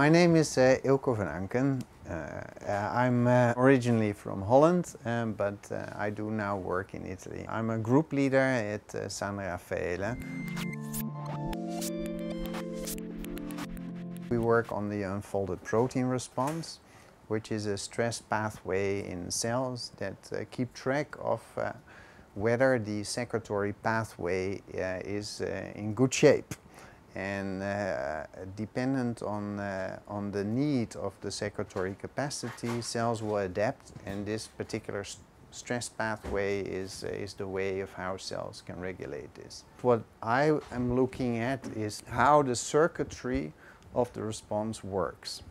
My name is Eelco Van Anken. I'm originally from Holland, but I do now work in Italy. I'm a group leader at San Raffaele. We work on the unfolded protein response, which is a stress pathway in cells that keep track of whether the secretory pathway is in good shape. And dependent on the need of the secretory capacity, cells will adapt, and this particular stress pathway is the way of how cells can regulate this. What I am looking at is how the circuitry of the response works.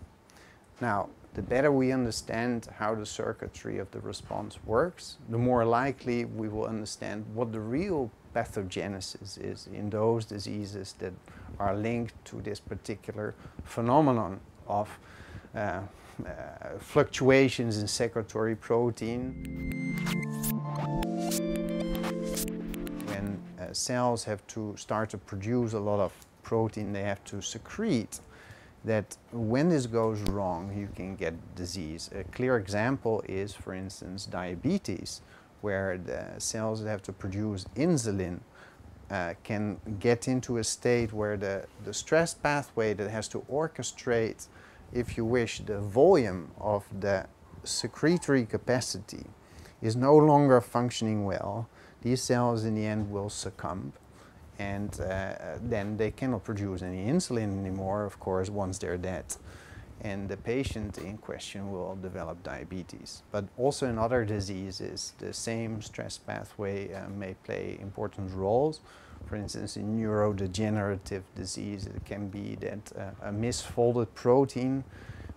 Now, the better we understand how the circuitry of the response works, the more likely we will understand what the real pathogenesis is in those diseases that are linked to this particular phenomenon of fluctuations in secretory protein. When cells have to start to produce a lot of protein, they have to secrete. That when this goes wrong, you can get disease. A clear example is, for instance, diabetes, where the cells that have to produce insulin can get into a state where the stress pathway that has to orchestrate, if you wish, the volume of the secretory capacity is no longer functioning well. These cells in the end will succumb, and then they cannot produce any insulin anymore, of course, once they're dead. And the patient in question will develop diabetes. But also in other diseases, the same stress pathway may play important roles. For instance, in neurodegenerative disease, it can be that a misfolded protein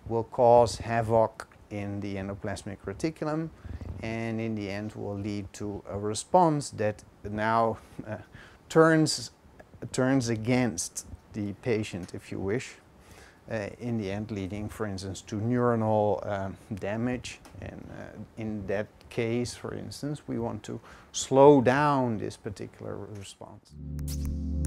will cause havoc in the endoplasmic reticulum, and in the end will lead to a response that now turns against the patient, if you wish, in the end leading, for instance, to neuronal damage. And in that case, for instance, we want to slow down this particular response.